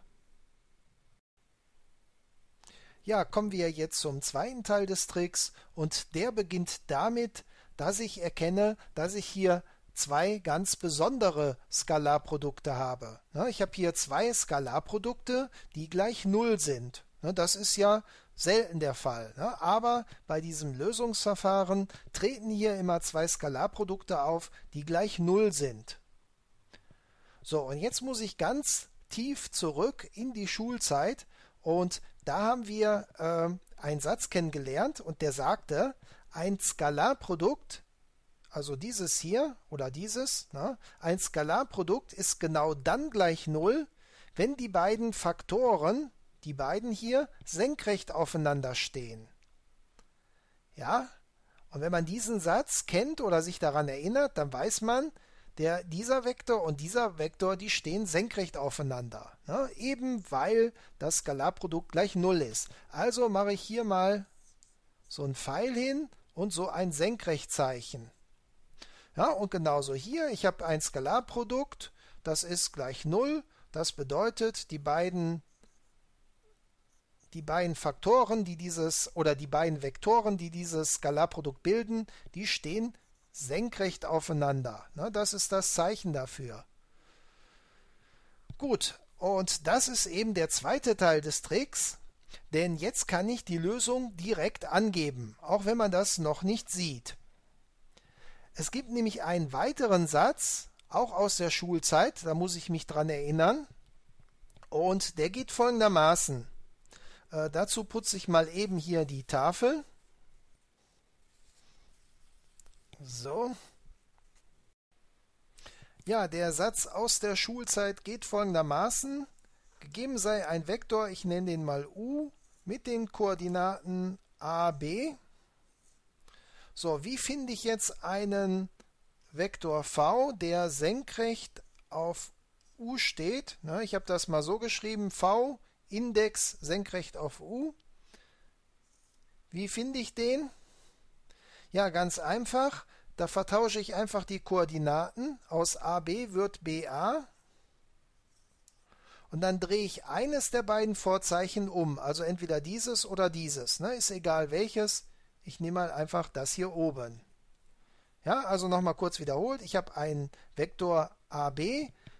Ja, kommen wir jetzt zum zweiten Teil des Tricks und der beginnt damit, dass ich erkenne, dass ich hier zwei ganz besondere Skalarprodukte habe. Ich habe hier zwei Skalarprodukte, die gleich 0 sind. Das ist ja selten der Fall, aber bei diesem Lösungsverfahren treten hier immer zwei Skalarprodukte auf, die gleich 0 sind. So, und jetzt muss ich ganz tief zurück in die Schulzeit und da haben wir einen Satz kennengelernt und der sagte, ein Skalarprodukt, also dieses hier oder dieses, ne, ein Skalarprodukt ist genau dann gleich 0, wenn die beiden Faktoren, die beiden hier, senkrecht aufeinander stehen. Ja, und wenn man diesen Satz kennt oder sich daran erinnert, dann weiß man, dieser Vektor und dieser Vektor, die stehen senkrecht aufeinander, ne? Eben weil das Skalarprodukt gleich 0 ist. Also mache ich hier mal so einen Pfeil hin und so ein Senkrechtzeichen. Ja, und genauso hier, ich habe ein Skalarprodukt, das ist gleich 0. Das bedeutet, die beiden Faktoren, die beiden Vektoren, die dieses Skalarprodukt bilden, die stehen senkrecht aufeinander. Das ist das Zeichen dafür. Gut, und das ist eben der zweite Teil des Tricks, denn jetzt kann ich die Lösung direkt angeben, auch wenn man das noch nicht sieht. Es gibt nämlich einen weiteren Satz, auch aus der Schulzeit, da muss ich mich dran erinnern, und der geht folgendermaßen. Dazu putze ich mal eben hier die Tafel. So. Ja, der Satz aus der Schulzeit geht folgendermaßen. Gegeben sei ein Vektor, ich nenne den mal U, mit den Koordinaten A, B. So, wie finde ich jetzt einen Vektor V, der senkrecht auf U steht? Ne, ich habe das mal so geschrieben, V, Index senkrecht auf U. Wie finde ich den? Ja, ganz einfach, da vertausche ich einfach die Koordinaten, aus AB wird BA und dann drehe ich eines der beiden Vorzeichen um, also entweder dieses oder dieses, ne? Ist egal welches, ich nehme mal einfach das hier oben. Ja, also nochmal kurz wiederholt, ich habe einen Vektor AB,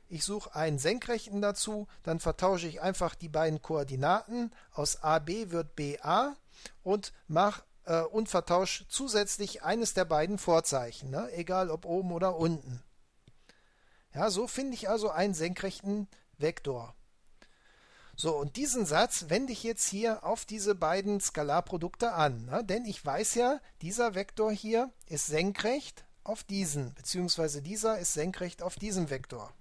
ich suche einen Senkrechten dazu, dann vertausche ich einfach die beiden Koordinaten, aus AB wird BA und mache und vertausche zusätzlich eines der beiden Vorzeichen, ne? Egal ob oben oder unten. Ja, so finde ich also einen senkrechten Vektor. So, und diesen Satz wende ich jetzt hier auf diese beiden Skalarprodukte an, ne? Denn ich weiß ja, dieser Vektor hier ist senkrecht auf diesen, beziehungsweise dieser ist senkrecht auf diesen Vektor.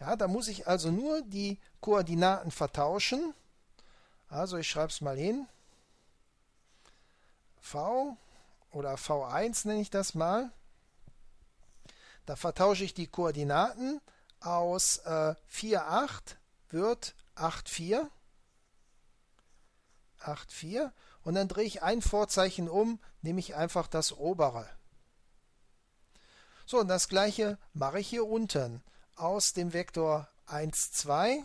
Ja, da muss ich also nur die Koordinaten vertauschen. Also ich schreibe es mal hin. V oder V1 nenne ich das mal. Da vertausche ich die Koordinaten, aus 4, 8 wird 8, 4. 8, 4 und dann drehe ich ein Vorzeichen um, nehme ich einfach das obere. So, und das gleiche mache ich hier unten. Aus dem Vektor 1, 2,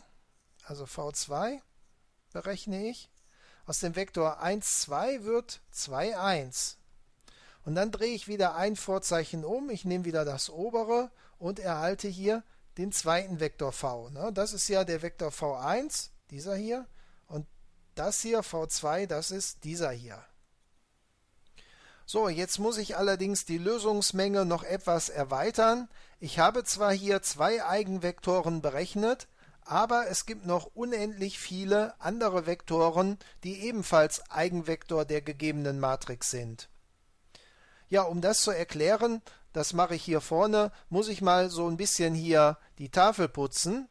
also V2 berechne ich. Aus dem Vektor 1, 2 wird 2, 1. Und dann drehe ich wieder ein Vorzeichen um. Ich nehme wieder das obere und erhalte hier den zweiten Vektor V. Das ist ja der Vektor V1, dieser hier. Und das hier, V2, das ist dieser hier. So, jetzt muss ich allerdings die Lösungsmenge noch etwas erweitern. Ich habe zwar hier zwei Eigenvektoren berechnet, aber es gibt noch unendlich viele andere Vektoren, die ebenfalls Eigenvektor der gegebenen Matrix sind. Ja, um das zu erklären, das mache ich hier vorne, muss ich mal so ein bisschen hier die Tafel putzen.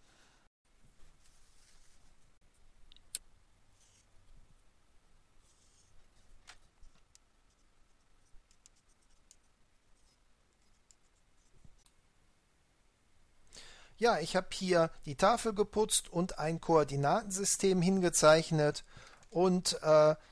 Ja, ich habe hier die Tafel geputzt und ein Koordinatensystem hingezeichnet. Und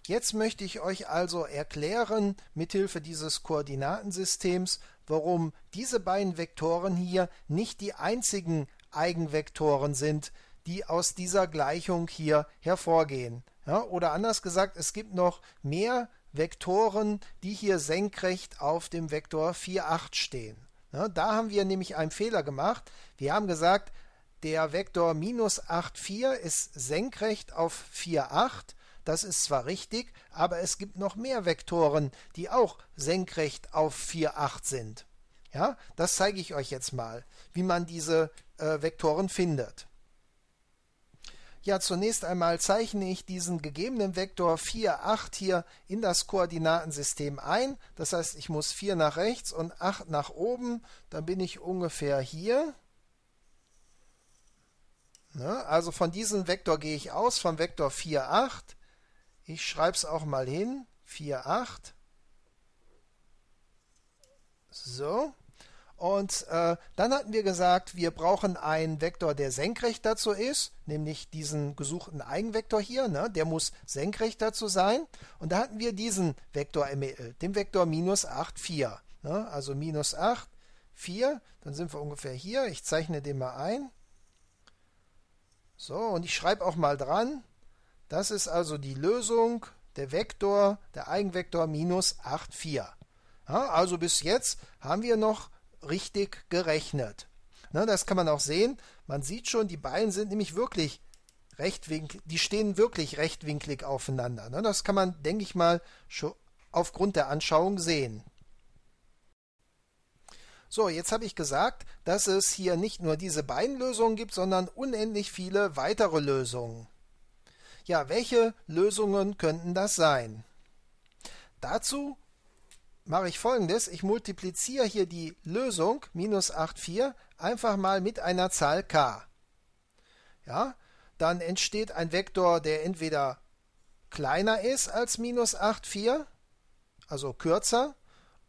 jetzt möchte ich euch also erklären, mithilfe dieses Koordinatensystems, warum diese beiden Vektoren hier nicht die einzigen Eigenvektoren sind, die aus dieser Gleichung hier hervorgehen. Ja, oder anders gesagt, es gibt noch mehr Vektoren, die hier senkrecht auf dem Vektor 4,8 stehen. Da haben wir nämlich einen Fehler gemacht. Wir haben gesagt, der Vektor -8,4 ist senkrecht auf 4,8. Das ist zwar richtig, aber es gibt noch mehr Vektoren, die auch senkrecht auf 4,8 sind. Ja, das zeige ich euch jetzt mal, wie man diese Vektoren findet. Ja, zunächst einmal zeichne ich diesen gegebenen Vektor 4,8 hier in das Koordinatensystem ein. Das heißt, ich muss 4 nach rechts und 8 nach oben. Dann bin ich ungefähr hier. Ne? Also von diesem Vektor gehe ich aus, vom Vektor 4,8. Ich schreibe es auch mal hin. 4,8. So. Und dann hatten wir gesagt, wir brauchen einen Vektor, der senkrecht dazu ist, nämlich diesen gesuchten Eigenvektor hier, ne? Der muss senkrecht dazu sein. Und da hatten wir diesen Vektor ermittelt, den Vektor -8,4. Ne? Also -8,4, dann sind wir ungefähr hier. Ich zeichne den mal ein. So, und ich schreibe auch mal dran, das ist also die Lösung, der Vektor, der Eigenvektor -8,4. Ja, also bis jetzt haben wir noch richtig gerechnet. Ne, das kann man auch sehen. Man sieht schon, die beiden sind nämlich wirklich rechtwinklig, die stehen wirklich rechtwinklig aufeinander. Ne, das kann man, denke ich mal, schon aufgrund der Anschauung sehen. So, jetzt habe ich gesagt, dass es hier nicht nur diese beiden Lösungen gibt, sondern unendlich viele weitere Lösungen. Ja, welche Lösungen könnten das sein? Dazu mache ich Folgendes. Ich multipliziere hier die Lösung -8,4 einfach mal mit einer Zahl k. Ja, dann entsteht ein Vektor, der entweder kleiner ist als -8,4, also kürzer,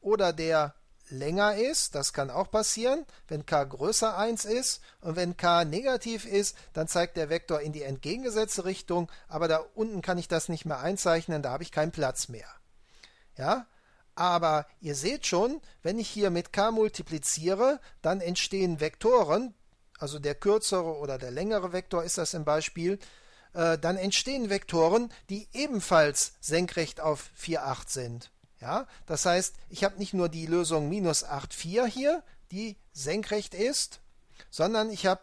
oder der länger ist, das kann auch passieren, wenn k größer 1 ist, und wenn k negativ ist, dann zeigt der Vektor in die entgegengesetzte Richtung, aber da unten kann ich das nicht mehr einzeichnen, da habe ich keinen Platz mehr. Ja, aber ihr seht schon, wenn ich hier mit k multipliziere, dann entstehen Vektoren, also der kürzere oder der längere Vektor ist das im Beispiel, dann entstehen Vektoren, die ebenfalls senkrecht auf 4,8 sind. Ja? Das heißt, ich habe nicht nur die Lösung -8,4 hier, die senkrecht ist, sondern ich habe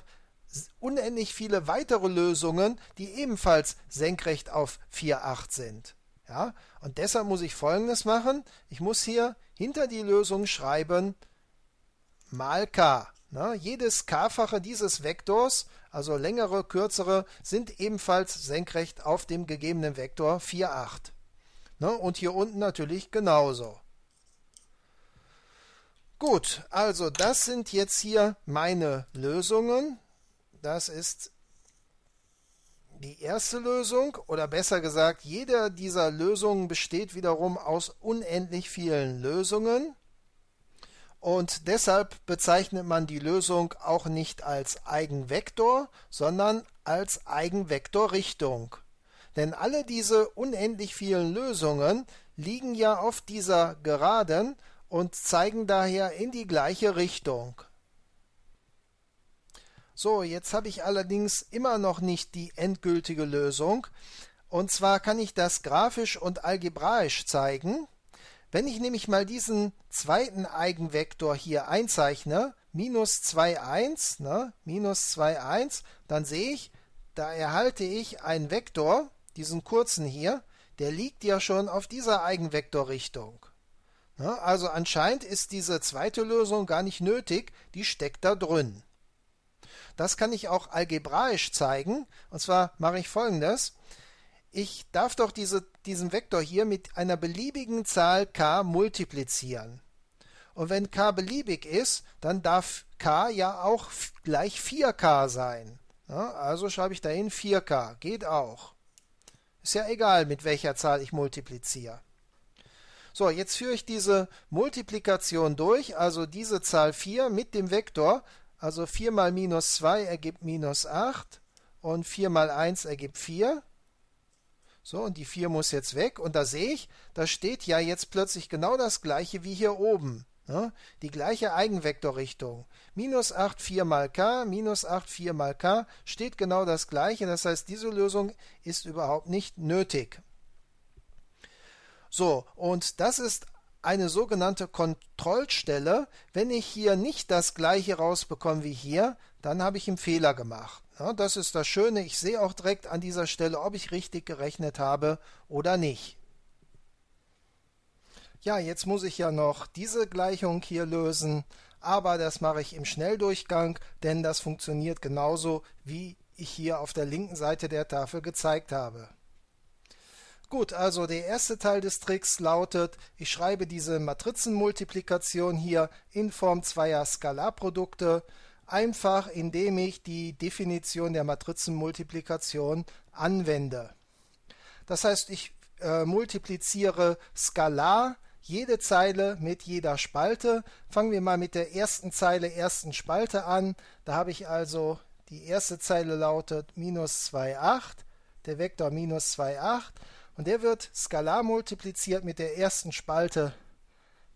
unendlich viele weitere Lösungen, die ebenfalls senkrecht auf 4,8 sind. Ja, und deshalb muss ich Folgendes machen. Ich muss hier hinter die Lösung schreiben mal k. Ne? Jedes k-fache dieses Vektors, also längere, kürzere, sind ebenfalls senkrecht auf dem gegebenen Vektor 4,8. Ne? Und hier unten natürlich genauso. Gut, also das sind jetzt hier meine Lösungen. Das ist die erste Lösung, oder besser gesagt, jede dieser Lösungen besteht wiederum aus unendlich vielen Lösungen und deshalb bezeichnet man die Lösung auch nicht als Eigenvektor, sondern als Eigenvektorrichtung. Denn alle diese unendlich vielen Lösungen liegen ja auf dieser Geraden und zeigen daher in die gleiche Richtung. So, jetzt habe ich allerdings immer noch nicht die endgültige Lösung. Und zwar kann ich das grafisch und algebraisch zeigen. Wenn ich nämlich mal diesen zweiten Eigenvektor hier einzeichne, -2,1, ne, -2,1, dann sehe ich, da erhalte ich einen Vektor, diesen kurzen hier, der liegt ja schon auf dieser Eigenvektorrichtung. Also anscheinend ist diese zweite Lösung gar nicht nötig, die steckt da drin. Das kann ich auch algebraisch zeigen. Und zwar mache ich Folgendes. Ich darf doch diesen Vektor hier mit einer beliebigen Zahl k multiplizieren. Und wenn k beliebig ist, dann darf k ja auch gleich 4k sein. Also schreibe ich dahin 4k. Geht auch. Ist ja egal, mit welcher Zahl ich multipliziere. So, jetzt führe ich diese Multiplikation durch, also diese Zahl 4 mit dem Vektor, also 4 mal minus 2 ergibt minus 8 und 4 mal 1 ergibt 4. So, und die 4 muss jetzt weg und da sehe ich, da steht ja jetzt plötzlich genau das gleiche wie hier oben, ne? Die gleiche Eigenvektorrichtung. Minus 8, 4 mal k, minus 8, 4 mal k, steht genau das gleiche, das heißt, diese Lösung ist überhaupt nicht nötig. So, und das ist eine sogenannte Kontrollstelle. Wenn ich hier nicht das gleiche rausbekomme wie hier, dann habe ich einen Fehler gemacht. Ja, das ist das Schöne, ich sehe auch direkt an dieser Stelle, ob ich richtig gerechnet habe oder nicht. Ja, jetzt muss ich ja noch diese Gleichung hier lösen, aber das mache ich im Schnelldurchgang, denn das funktioniert genauso, wie ich hier auf der linken Seite der Tafel gezeigt habe. Gut, also der erste Teil des Tricks lautet, ich schreibe diese Matrizenmultiplikation hier in Form zweier Skalarprodukte, einfach indem ich die Definition der Matrizenmultiplikation anwende. Das heißt, ich multipliziere skalar jede Zeile mit jeder Spalte. Fangen wir mal mit der ersten Zeile, ersten Spalte an. Da habe ich also, die erste Zeile lautet minus 2, 8, der Vektor minus 2, 8. Und der wird skalar multipliziert mit der ersten Spalte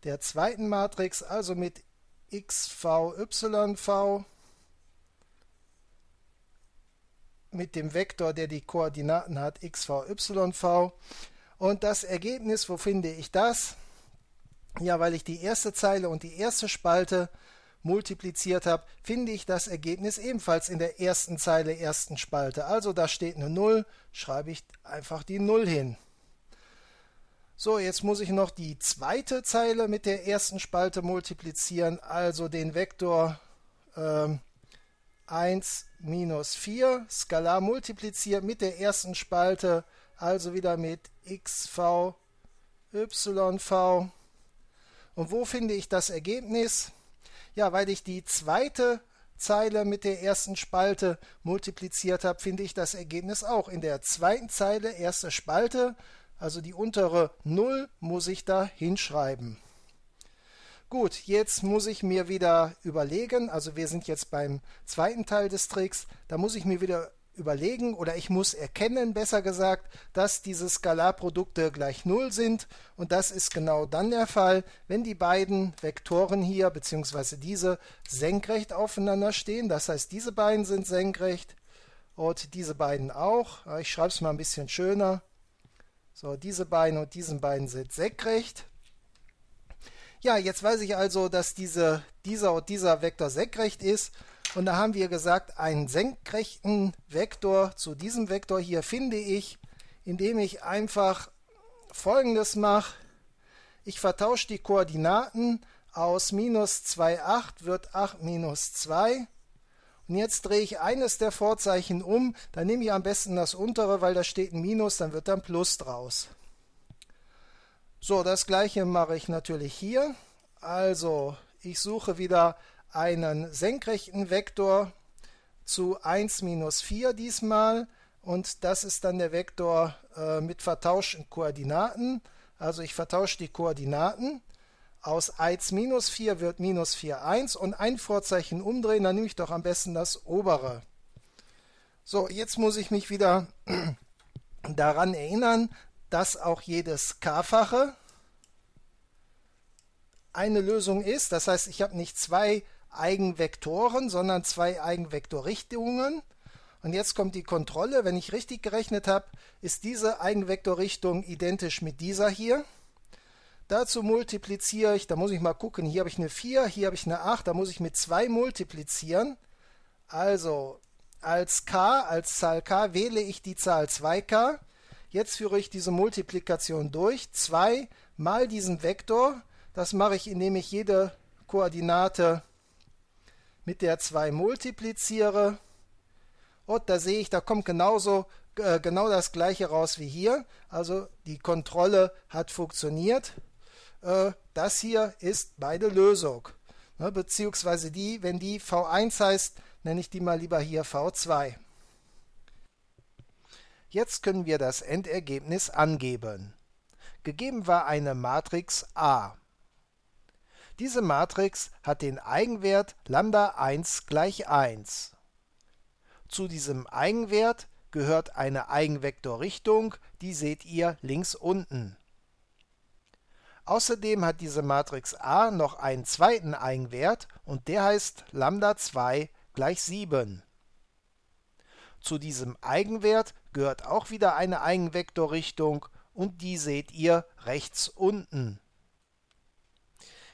der zweiten Matrix, also mit xv, yv, mit dem Vektor, der die Koordinaten hat, xv, yv. Und das Ergebnis, wo finde ich das? Ja, weil ich die erste Zeile und die erste Spalte multipliziert habe, finde ich das Ergebnis ebenfalls in der ersten Zeile, ersten Spalte. Also da steht eine 0, schreibe ich einfach die 0 hin. So, jetzt muss ich noch die zweite Zeile mit der ersten Spalte multiplizieren, also den Vektor 1 minus 4, skalar multipliziert mit der ersten Spalte, also wieder mit xv, yv. Und wo finde ich das Ergebnis? Ja, weil ich die zweite Zeile mit der ersten Spalte multipliziert habe, finde ich das Ergebnis auch in der zweiten Zeile, erste Spalte, also die untere 0 muss ich da hinschreiben. Gut, jetzt muss ich mir wieder überlegen, also wir sind jetzt beim zweiten Teil des Tricks, da muss ich mir wieder überlegen oder ich muss erkennen, besser gesagt, dass diese Skalarprodukte gleich 0 sind und das ist genau dann der Fall, wenn die beiden Vektoren hier bzw. diese senkrecht aufeinander stehen, das heißt diese beiden sind senkrecht und diese beiden auch, ich schreibe es mal ein bisschen schöner, so diese beiden und diesen beiden sind senkrecht. Ja, jetzt weiß ich also, dass dieser und dieser Vektor senkrecht ist. Und da haben wir gesagt, einen senkrechten Vektor zu diesem Vektor hier finde ich, indem ich einfach Folgendes mache. Ich vertausche die Koordinaten, aus minus 2, 8 wird 8 minus 2. Und jetzt drehe ich eines der Vorzeichen um, dann nehme ich am besten das untere, weil da steht ein Minus, dann wird dann Plus draus. So, das gleiche mache ich natürlich hier. Also, ich suche wieder einen senkrechten Vektor zu 1 minus 4 diesmal und das ist dann der Vektor mit vertauschten Koordinaten. Also ich vertausche die Koordinaten. Aus 1 minus 4 wird minus 4, 1 und ein Vorzeichen umdrehen, dann nehme ich doch am besten das obere. So, jetzt muss ich mich wieder daran erinnern, dass auch jedes k-fache eine Lösung ist. Das heißt, ich habe nicht zwei Eigenvektoren, sondern zwei Eigenvektorrichtungen. Und jetzt kommt die Kontrolle. Wenn ich richtig gerechnet habe, ist diese Eigenvektorrichtung identisch mit dieser hier. Dazu multipliziere ich, da muss ich mal gucken, hier habe ich eine 4, hier habe ich eine 8, da muss ich mit 2 multiplizieren. Also als Zahl k, wähle ich die Zahl 2k. Jetzt führe ich diese Multiplikation durch. 2 mal diesen Vektor, Das mache ich, indem ich jede Koordinate mit der 2 multipliziere. Und da sehe ich, da kommt genau das gleiche raus wie hier. Also die Kontrolle hat funktioniert. Das hier ist meine Lösung. Beziehungsweise die, wenn die V1 heißt, nenne ich die mal lieber hier V2. Jetzt können wir das Endergebnis angeben. Gegeben war eine Matrix A. Diese Matrix hat den Eigenwert λ1 gleich 1. Zu diesem Eigenwert gehört eine Eigenvektorrichtung, die seht ihr links unten. Außerdem hat diese Matrix A noch einen zweiten Eigenwert und der heißt λ2 gleich 7. Zu diesem Eigenwert gehört auch wieder eine Eigenvektorrichtung und die seht ihr rechts unten.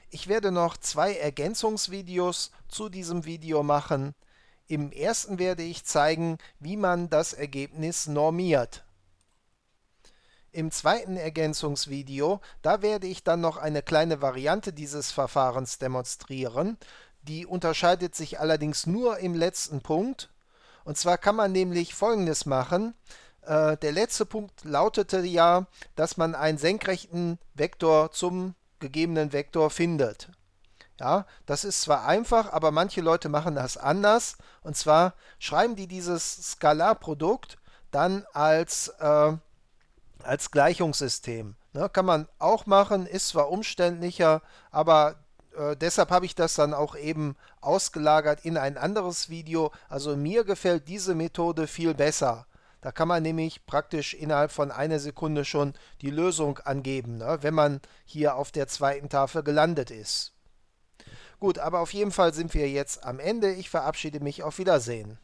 Ich werde noch 2 Ergänzungsvideos zu diesem Video machen. Im ersten werde ich zeigen, wie man das Ergebnis normiert. Im zweiten Ergänzungsvideo, da werde ich dann noch eine kleine Variante dieses Verfahrens demonstrieren. Die unterscheidet sich allerdings nur im letzten Punkt. Und zwar kann man nämlich Folgendes machen. Der letzte Punkt lautete ja, dass man einen senkrechten Vektor zum gegebenen Vektor findet. Ja, das ist zwar einfach, aber manche Leute machen das anders. Und zwar schreiben die dieses Skalarprodukt dann als Gleichungssystem. Ne, kann man auch machen, ist zwar umständlicher, aber deshalb habe ich das dann auch eben ausgelagert in ein anderes Video. Also mir gefällt diese Methode viel besser. Da kann man nämlich praktisch innerhalb von einer Sekunde schon die Lösung angeben, ne, wenn man hier auf der zweiten Tafel gelandet ist. Gut, aber auf jeden Fall sind wir jetzt am Ende. Ich verabschiede mich. Auf Wiedersehen.